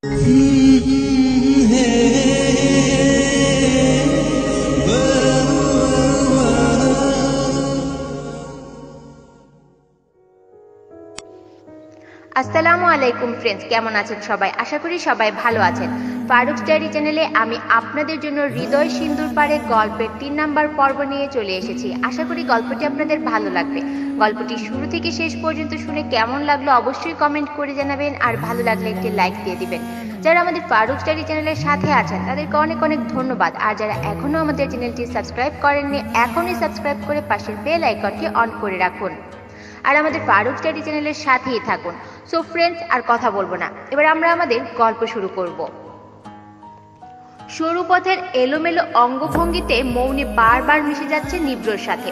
আসসালামু আলাইকুম फ्रेंड्स, কেমন আছেন সবাই? আশা করি সবাই ভালো আছেন। ফারুকস ডায়েরি চ্যানেলে আমি আপনাদের জন্য হৃদয় সিন্ধুর পাড়ে গল্পের 3 নম্বর পর্ব নিয়ে চলে এসেছি। আশা করি গল্পটি আপনাদের ভালো লাগবে। গল্পটি শুরু থেকে শেষ পর্যন্ত শুনে কেমন লাগলো অবশ্যই কমেন্ট করে জানাবেন, আর ভালো লাগলে একটি লাইক দিয়ে দিবেন। যারা আমাদের ফারুকস ডায়েরি চ্যানেলের সাথে আছেন তাদেরকে অনেক অনেক ধন্যবাদ, আর যারা এখনও আমাদের চ্যানেলটি সাবস্ক্রাইব করেননি এখনই সাবস্ক্রাইব করে পাশের বেল আইকনটি অন করে রাখুন, আর আমাদের ফারুকস ডায়েরি চ্যানেলের সাথেই থাকুন। সো ফ্রেন্ডস, আর কথা বলবো না, এবার আমরা আমাদের গল্প শুরু করব। সরু পথের এলোমেলো অঙ্গভঙ্গিতে মৌনী বারবার মিশে যাচ্ছে নিব্রর সাথে।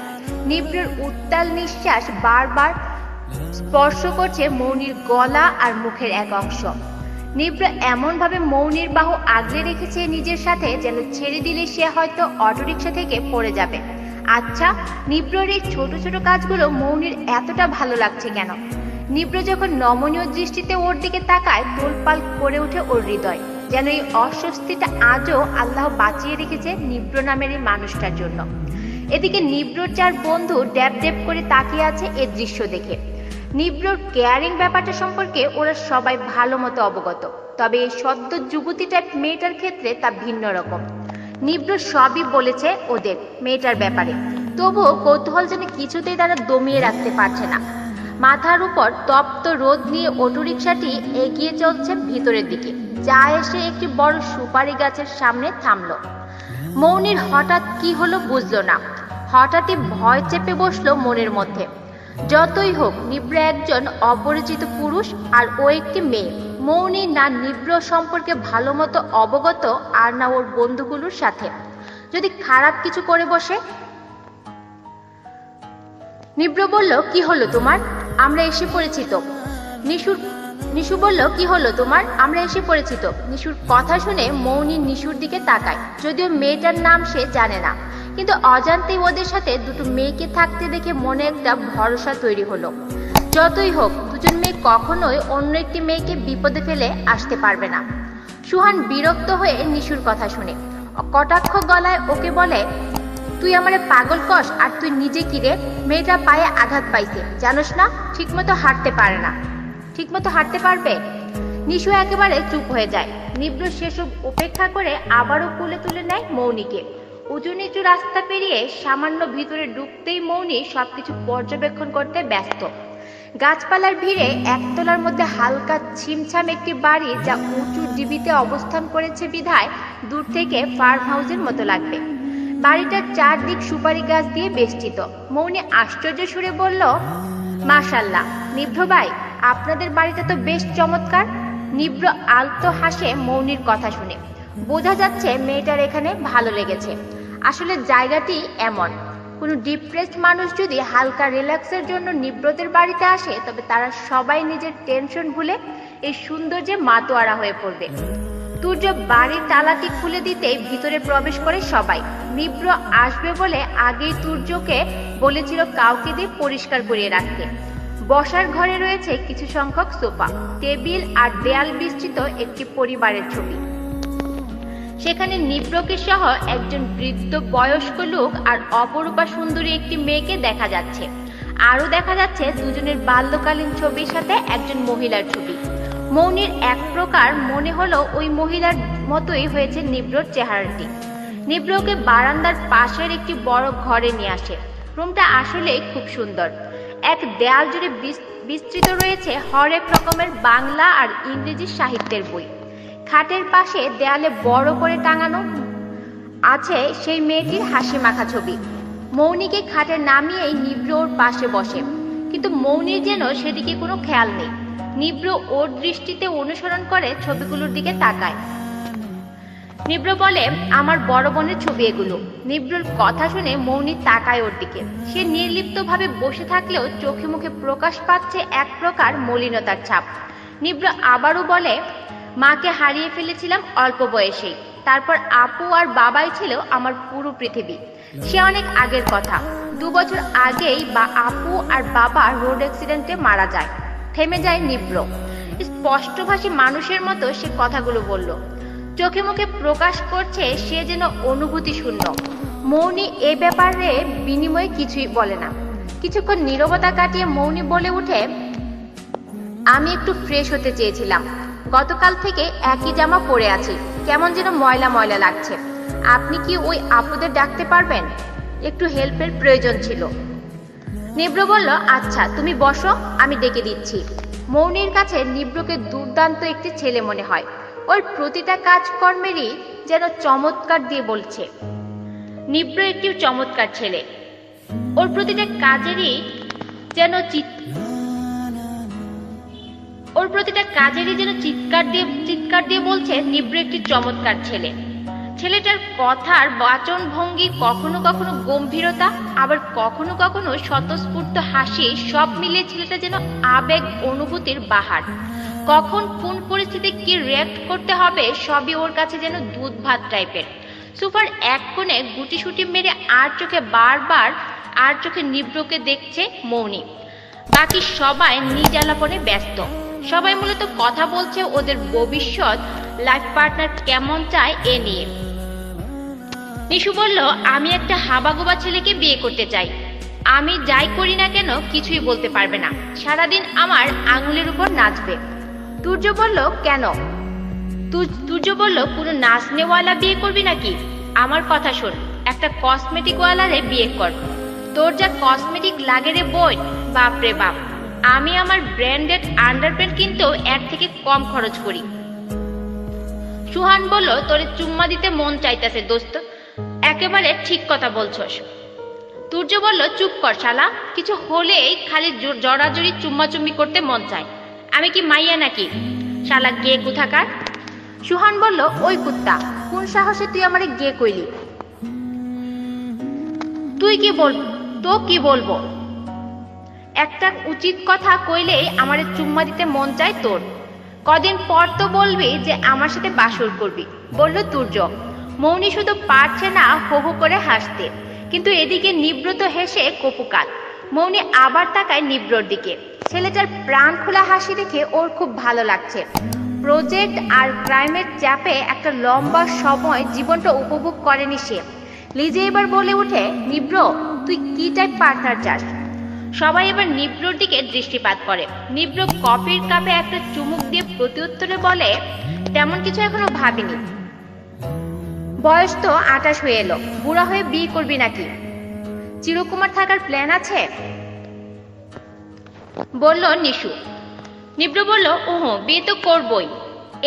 নিব্রর উত্তাল নিঃশ্বাস বারবার স্পর্শ করছে মৌনীর গলা আর মুখের এক অংশ। নিব্র এমনভাবে মৌনীর বাহু আগলে রেখেছে নিজের সাথে যেন ছেড়ে দিলে সে হয়তো অটোরিক্সা থেকে পড়ে যাবে। আচ্ছা, নিব্রর এই ছোট ছোট কাজগুলো মৌনীর এতটা ভালো লাগছে কেন? নিব্র যখন নমনীয় দৃষ্টিতে ওর দিকে তাকায় তোলপাল করে ওঠে ওর হৃদয়। যেন এই অস্বস্তিটা আজও আল্লাহ বাঁচিয়ে রেখেছে নিব্র নামের এই মানুষটার জন্য। এদিকে নিব্রর 4 বন্ধু ড্যাব ড্যাব করে তাকিয়ে আছে এই দৃশ্য দেখে। নিব্রর কেয়ারিং ব্যাপারটা সম্পর্কে ওরা সবাই ভালো মতো অবগত, তবে এই সদ্য যুবতী টাইপ মেয়েটার ক্ষেত্রে তা ভিন্ন রকম। নিব্র সবই বলেছে ওদের মেয়েটার ব্যাপারে, তবুও কৌতূহল যেন কিছুতেই তারা দমিয়ে রাখতে পারছে না। মাথার উপর তপ্ত রোদ নিয়ে অটোরিকশাটি এগিয়ে চলছে ভিতরের দিকে, যা এসে একটি বড় সুপারি গাছের সামনে থামলো। মৌনীর হঠাৎ কি হলো বুঝলো না, হঠাৎই ভয় চেপে বসলো মনের মধ্যে। যতই হোক নিব্র একজন অপরিচিত পুরুষ, আর ও একটি মেয়ে। মৌনী না নিব্র সম্পর্কে ভালো মতো অবগত, আর না ওর বন্ধুগুলোর সাথে। যদি খারাপ কিছু করে বসে? নিব্র বলল, কি হলো তোমার? আমরা এসে পড়েছি তো। নিশু বলল, কি হলো তোমার? আমরা এসে পড়েছি তো। নিশুর কথা শুনে মৌনী নিশুর দিকে তাকায়। যদিও মেয়েটার নাম সে জানে না, কিন্তু অজান্তেই ওদের সাথে দুটো মেয়েকে থাকতে দেখে মনে একটা ভরসা তৈরি হলো। যতই হোক দুজন মেয়ে কখনোই অন্য একটি মেয়েকে বিপদে ফেলে আসতে পারবে না। সুহান বিরক্ত হয়ে নিশুর কথা শুনে কটাক্ষ গলায় ওকে বলে, তুই আমারে পাগল কস? আর তুই নিজে কি রে? মেয়েটা পায়ে আঘাত পাইছে, জানোস না? ঠিকমতো হাঁটতে পারে না। ঠিকমতো হাঁটতে পারবে? নিশু একেবারে চুপ হয়ে যায়। নিব্র সেসব উপেক্ষা করে আবারও কোলে তুলে নেয় মৌনীকে। উঁচু নিচু রাস্তা পেরিয়ে সামান্য ভিতরে ঢুকতেই মৌনী সবকিছু পর্যবেক্ষণ করতে ব্যস্ত। গাছপালার ভিড়ে একতলার মধ্যে হালকা ছিমছাম একটি বাড়ি, যা উঁচু ডিবিতে অবস্থান করেছে বিধায় দূর থেকে ফার্ম হাউসের মতো লাগবে। বাড়িটার চারদিক সুপারি গাছ দিয়ে বেষ্টিত। মৌনী আশ্চর্য সুরে বলল, মাশাল্লাহ নিব্র ভাই, আপনাদের বাড়িটা তো বেশ চমৎকার। নিব্র আলতো হাসে মৌনীর কথা শুনে। বোঝা যাচ্ছে মেয়েটার এখানে ভালো লেগেছে। আসলে জায়গাটি এমন, কোনো ডিপ্রেসড মানুষ যদি হালকা রিল্যাক্সের জন্য নিব্রতের বাড়িতে আসে তবে তারা সবাই নিজের টেনশন ভুলে এই সৌন্দর্যে মাতোয়ারা হয়ে পড়বে। সূর্য বাড়ির তালাটি খুলে দিতেই ভিতরে প্রবেশ করে সবাই। নিব্র আসবে বলে আগেই সূর্যকে বলেছিল কাউকে দিয়ে পরিষ্কার করিয়ে রাখতে। বসার ঘরে রয়েছে কিছু সংখ্যক সোফা, টেবিল আর দেয়াল বিস্তৃত একটি পরিবারের ছবি। সেখানে নিব্রকে সহ একজন বৃদ্ধ বয়স্ক লোক আর অপরূপা সুন্দরী একটি মেয়েকে দেখা যাচ্ছে। আরও দেখা যাচ্ছে দুজনের বাল্যকালীন ছবির সাথে একজন মহিলার ছবি। মৌনীর এক প্রকার মনে হলো ওই মহিলার মতোই হয়েছে নিব্রর চেহারাটি। নিব্রকে বারান্দার পাশের একটি বড় ঘরে নিয়ে আসে। রুমটা আসলেই খুব সুন্দর। এক দেয়াল জুড়ে বিস্তৃত রয়েছে হরেক রকমের বাংলা আর ইংরেজি সাহিত্যের বই। খাটের পাশে দেয়ালে বড় করে টাঙানো আছে সেই মেয়েটির হাসি মাখা ছবি। মৌনীকে খাটে নামিয়েই নিব্র ওর পাশে বসে, কিন্তু মৌনীর যেন সেদিকে কোনো খেয়াল নেই। নিব্র ওর দৃষ্টিতে অনুসরণ করে ছবিগুলোর দিকে তাকায়। নিব্র বলে, আমার বড় বোনের ছবি এগুলো। নিব্রর কথা শুনে মৌনী তাকায় ওর দিকে। সে নির্লিপ্তভাবে বসে থাকলেও চোখে মুখে প্রকাশ পাচ্ছে এক প্রকার মলিনতার ছাপ। নিব্র আবারও বলে, মাকে হারিয়ে ফেলেছিলাম অল্প বয়সেই, তারপর আপু আর বাবাই ছিল আমার পুরো পৃথিবী। সে অনেক আগের কথা, 2 বছর আগেই আপু আর বাবা রোড অ্যাক্সিডেন্টে মারা যায়। থেমে যায় নিব্র। স্পষ্টভাষী মানুষের মতো সে কথাগুলো বলল। চোখে মুখে প্রকাশ করছে সে যেন অনুভূতি শূন্য। মৌনি এ ব্যাপারে বিনিময়ে কিছুই বলে না। কিছুক্ষণ নীরবতা কাটিয়ে মৌনি বলে উঠে, আমি একটু ফ্রেশ হতে চেয়েছিলাম, গতকাল থেকে একই জামা পরে আছি, কেমন যেন ময়লা ময়লা লাগছে। আপনি কি ওই আপুদের ডাকতে পারবেন? একটু হেল্পের প্রয়োজন ছিল। নিব্র বলল, আচ্ছা তুমি বসো, আমি ডেকে দিচ্ছি। মৌনির কাছে নিব্রকে দুর্দান্ত একটি ছেলে মনে হয়। ওর প্রতিটা কাজকর্মেরই যেন চমৎকার দিয়ে বলছে। নিব্র একটি চমৎকার ছেলে, ওর প্রতিটা কাজেরই যেন চিৎকার দিয়ে বলছে নিব্র একটি চমৎকার ছেলে। ছেলেটার কথার বাচন ভঙ্গি, কখনো কখনো গম্ভীরতা, আবার কখনো কখনো স্বতঃস্ফূর্ত হাসি, সব মিলে ছেলেটা যেন আবেগ অনুভূতির বাহার। কখন কোন পরিস্থিতি কি রিঅ্যাক্ট করতে হবে সবই ওর কাছে যেন দুধ ভাত টাইপের। সুপার এক কোণে গুটিসুটি মেরে আর চোখে নিব্রকে দেখছে মৌনি। বাকি সবাই নিজ আলাপনে ব্যস্ত। সবাই মূলত কথা বলছে ওদের ভবিষ্যৎ লাইফ পার্টনার কেমন চায় এ নিয়ে। নিশু বলল, আমি একটা হাবাগোবা ছেলেকে বিয়ে করতে চাই। আমি যাই করি না কেন কিছুই বলতে পারবে না, সারাদিন আমার আঙুলের উপর নাচবে। তুর্য বলল, কেন? তুর্য বলল, কোনো নাচনেওয়ালা বিয়ে করবি নাকি? আমার কথা শোন, একটা কসমেটিকওয়ালারে বিয়ে কর। তোর যা কসমেটিক লাগে রে বোন, বাপ রে বাপ। আমি আমার ব্র্যান্ডেড আন্ডারপ্যান্ট কিনতেও এর থেকে কম খরচ করি। সুহান বলল, তোরে চুম্মা দিতে মন চাইতেছে দোস্ত, একেবারে ঠিক কথা বলছস। তুর্য বলল, চুপ কর শালা, কিছু হলেই খালি জড়াজড়ি চুম্মাচুম্মি করতে মন চায়। আমি কি মাইয়া নাকি শালা গে কোথাকার? সুহান বলল, ওই কুত্তা, কোন সাহসে তুই আমারে গে কইলি? তো কি বলবো, একটা উচিত কথা কইলেই আমারে চুম্মা দিতে মন চায় তোর। কদিন পর তো বলবি যে আমার সাথে বাসর করবি, বলল তুর্য। মৌনি শুধু পারছে না হো হো করে হাসতে, কিন্তু এদিকে নিব্র তো হেসে কপুকাল। মৌনি আবার তাকায় নিব্রর দিকে। ছেলেটার প্রাণ খোলা হাসি দেখে ওর খুব ভালো লাগছে। প্রজেক্ট আর ক্রাইমের চাপে একটা লম্বা সময় জীবনটা উপভোগ করেনি সে। লিজে এবার বলে উঠে, নিব্র তুই কি টাইপ পার্টনার চাস? সবাই এবার নিব্রর দিকে দৃষ্টিপাত করে। নিব্র কফির কাপে একটা চুমুক দিয়ে প্রত্যুত্তরে বলে, তেমন কিছু এখনো ভাবিনি, বয়স তো 28 হয়ে এলো, বুড়া হয়ে বিয়ে করবি নাকি? চিরকুমার থাকার প্ল্যান আছে, বলল নিশু। নিব্র বলল, ওহো বিয়ে তো করবই,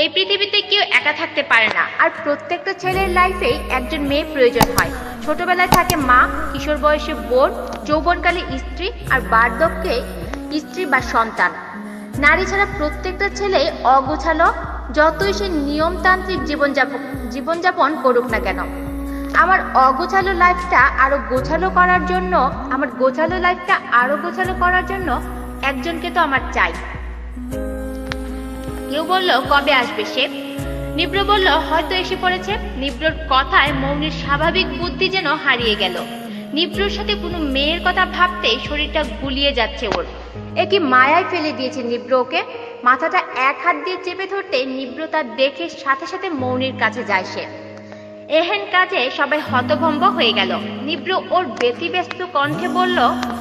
এই পৃথিবীতে কেউ একা থাকতে পারে না, আর প্রত্যেকটা ছেলের লাইফেই একজন মেয়ে প্রয়োজন হয়। ছোটবেলায় থাকে মা, কিশোর বয়সে বোন, যৌবনকালে স্ত্রী, আর বার্ধক্যে স্ত্রী বা সন্তান। নারী ছাড়া প্রত্যেকটা ছেলে অগোছালো, যতই সে নিয়মতান্ত্রিক জীবনযাপন করুক না কেন। আমার অগোছালো লাইফটা আরো গোছালো করার জন্য একজনকে তো আমার চাই। কেউ বলল, কবে আসবে সে? নিব্র বলল, হয়তো এসে পড়েছে। নিব্রর কথায় মৌনির স্বাভাবিক বুদ্ধি যেন হারিয়ে গেল। নিব্রর সাথে কোনো মেয়ের কথা ভাবতেই শরীরটা গুলিয়ে যাচ্ছে ওর। একি মায়ায় ফেলে দিয়েছে নিব্র ওকে। মাথাটা এক হাত দিয়ে চেপে ধরতে নিব্র তা দেখে সাথে সাথে মৌনির কাছে যায় সে। এহেন কাজে সবাই হতভম্ব হয়ে গেল। নিব্র ওর ব্যতিব্যস্ত কণ্ঠে বলল,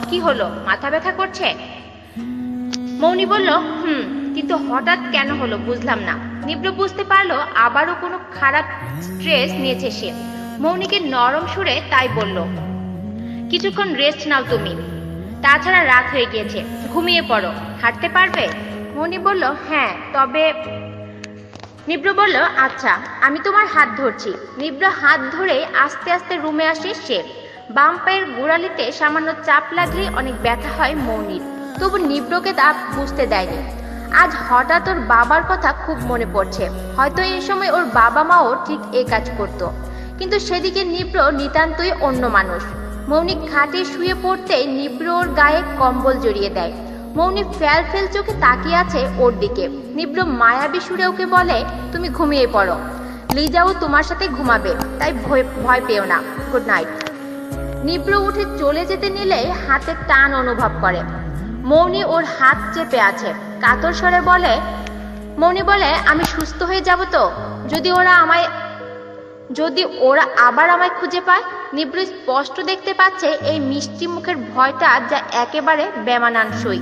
কি হলো, মাথা ব্যথা করছে? মৌনি বলল, কিন্তু হঠাৎ কেন হলো বুঝলাম না। নিব্র বুঝতে পারলো আবারও কোনো খারাপ স্ট্রেস নিয়েছে সে। মৌনিকে নরম সুরে তাই বলল, কিছুক্ষণ রেস্ট নাও তুমি, তাছাড়া রাত হয়ে গিয়েছে, ঘুমিয়ে পড়ো। হাঁটতে পারবে? মৌনি বলল, হ্যাঁ, তবে। নিব্র বলল, আচ্ছা আমি তোমার হাত ধরছি। নিব্র হাত ধরে আস্তে আস্তে রুমে আসে সে। বাম পায়ের গোড়ালিতে সামান্য চাপ লাগলে অনেক ব্যথা হয় মৌনির, তবু নিব্রকে তা বুঝতে দেয়নি। আজ হঠাৎ ওর বাবার কথা খুব মনে পড়ছে, হয়তো এই সময় ওর বাবা মাও ঠিক এই কাজ করত, কিন্তু সেদিকে নিব্র নিতান্তই অন্য মানুষ। মৌনি খাটে শুয়ে পড়তে নিব্র ওর গায়ে কম্বল জড়িয়ে দেয়। মৌনি ফেল ফেল চোখে তাকিয়ে আছে ওর দিকে। নিব্র মায়াবী সুরে ওকে বলে, তুমি ঘুমিয়ে পড়ো, লিজাও তোমার সাথে ঘুমাবে, তাই ভয় পেও না, গুড নাইট। নিব্র উঠে চলে যেতে নিলে হাতে টান অনুভব করে। মৌনি ওর হাত চেপে আছে, কাতর স্বরে বলে, মনি বলে, আমি সুস্থ হয়ে যাব তো? যদি ওরা আবার আমায় খুঁজে পায়। নিবৃ স্পষ্ট দেখতে পাচ্ছে এই মিষ্টি মুখের ভয়টা যা একেবারে বেমানানসই।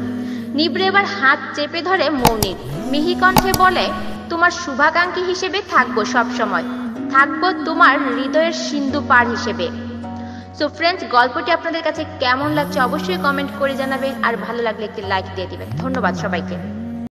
নিবৃ এবার হাত চেপে ধরে মৌনির, মিহি কণ্ঠে বলে, তোমার শুভাকাঙ্ক্ষী হিসেবে থাকবো, সবসময় থাকবো তোমার হৃদয়ের সিন্ধু পাড় হিসেবে। সো ফ্রেন্ডস, গল্পটি আপনাদের কাছে কেমন লাগছে অবশ্যই কমেন্ট করে জানাবেন, আর ভালো লাগলে একটি লাইক দিয়ে দিবেন। ধন্যবাদ সবাইকে।